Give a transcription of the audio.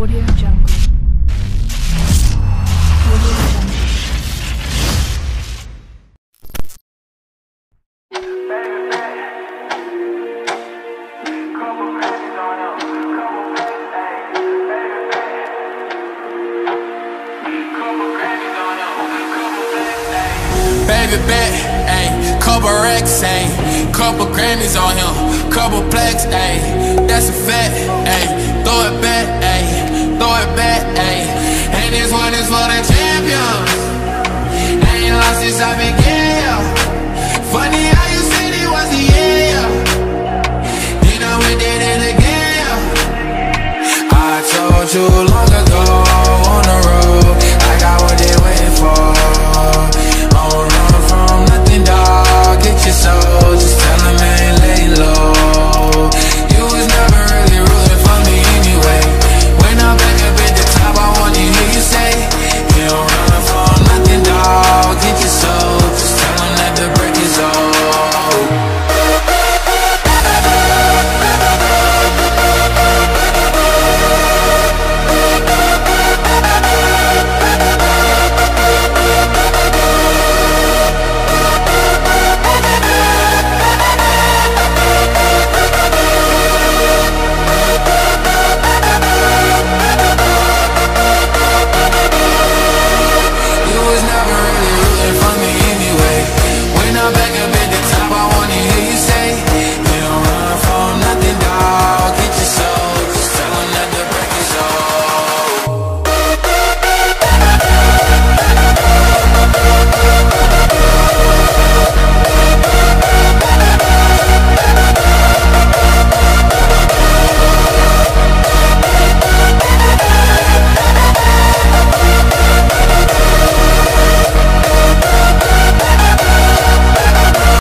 Audio Jungle. Audio Jungle. Baby bet, ayy, couple racks, ayy, couple Grammys on him, couple plaques, ayy, that's a fact, ayy, throw it back, ayy. Throw it back, ayy. And this one is for the champions. Ain't lost since I've been getting ya. Funny how you said it was the year. Then I went in it again. I told you long ago.